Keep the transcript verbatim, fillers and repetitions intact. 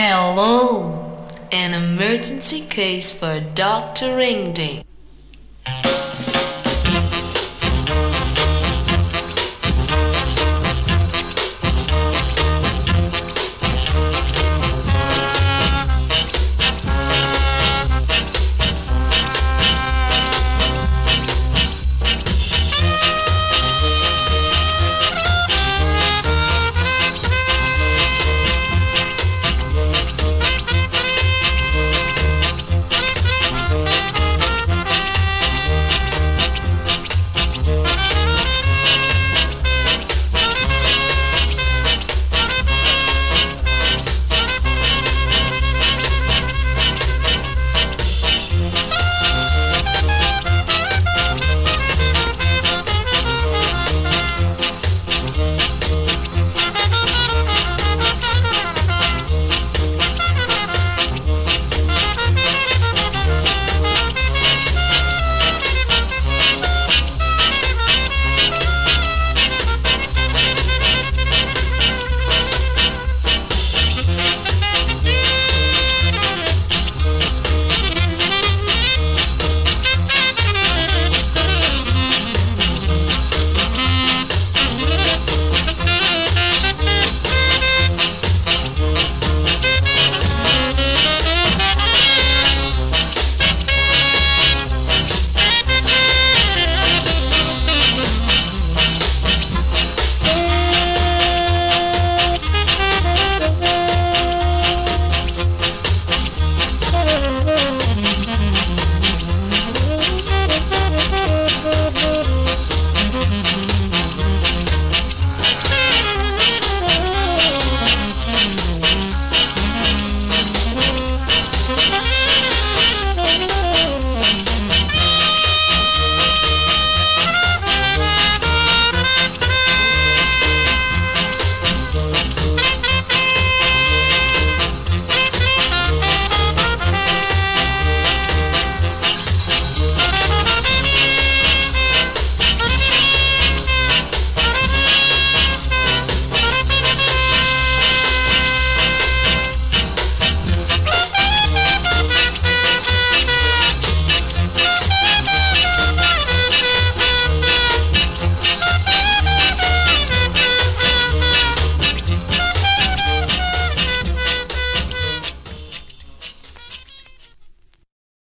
Hello, an emergency case for Doctor Ring Ding.